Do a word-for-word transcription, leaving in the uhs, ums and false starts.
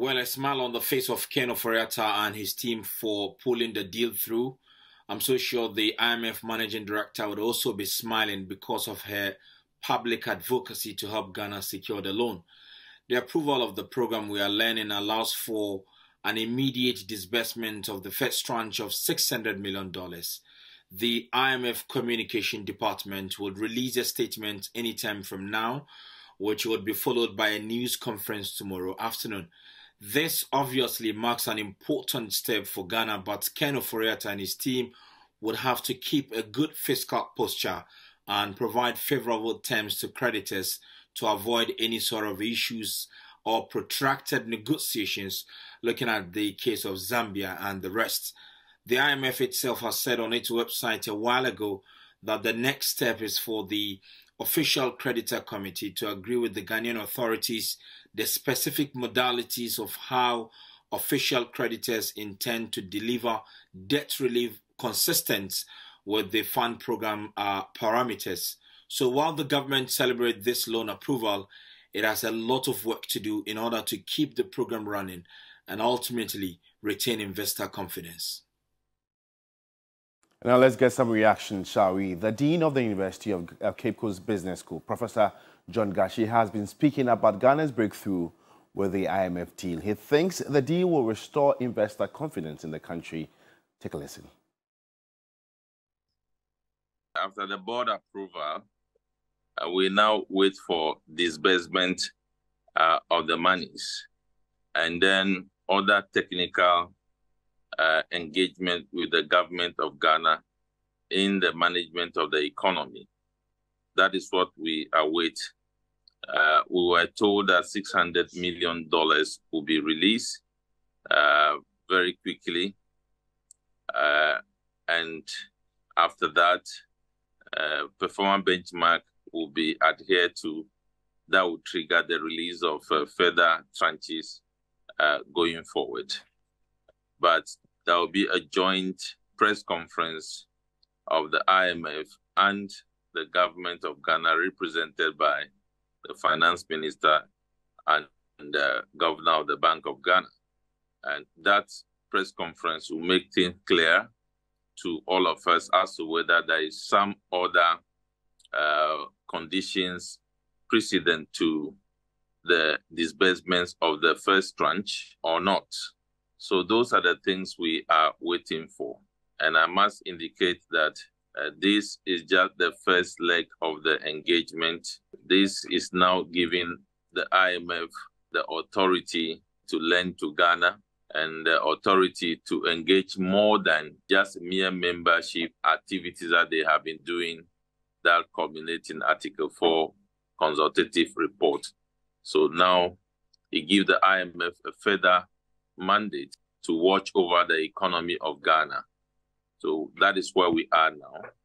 Well, a smile on the face of Ken Ofori-Atta and his team for pulling the deal through. I'm so sure the I M F managing director would also be smiling because of her public advocacy to help Ghana secure the loan. The approval of the program, we are learning, allows for an immediate disbursement of the first tranche of six hundred million dollars. The I M F Communication Department would release a statement anytime from now, which would be followed by a news conference tomorrow afternoon. This obviously marks an important step for Ghana, but Ken Ofori-Atta and his team would have to keep a good fiscal posture and provide favorable terms to creditors to avoid any sort of issues or protracted negotiations, looking at the case of Zambia and the rest. The I M F itself has said on its website a while ago that the next step is for the official creditor committee to agree with the Ghanaian authorities the specific modalities of how official creditors intend to deliver debt relief consistent with the fund program uh, parameters. So while the government celebrates this loan approval, it has a lot of work to do in order to keep the program running and ultimately retain investor confidence. Now let's get some reaction, shall we? The Dean of the University of Cape Coast Business School, Professor John Gashi, has been speaking about Ghana's breakthrough with the I M F deal. He thinks the deal will restore investor confidence in the country. Take a listen. After the board approval, uh, we now wait for disbursement uh, of the monies and then other technical Uh, engagement with the government of Ghana in the management of the economy. That is what we await. Uh, we were told that six hundred million dollars will be released uh, very quickly. Uh, and after that, uh, performance benchmark will be adhered to. That will trigger the release of uh, further tranches uh, going forward. But there will be a joint press conference of the I M F and the government of Ghana, represented by the finance minister and the governor of the Bank of Ghana. And that press conference will make things clear to all of us as to whether there is some other uh, conditions precedent to the disbursements of the first tranche or not. So those are the things we are waiting for. And I must indicate that uh, this is just the first leg of the engagement. This is now giving the I M F the authority to lend to Ghana and the authority to engage more than just mere membership activities that they have been doing that culminate in Article four consultative report. So now it gives the I M F a further mandate to watch over the economy of Ghana. So that is where we are now.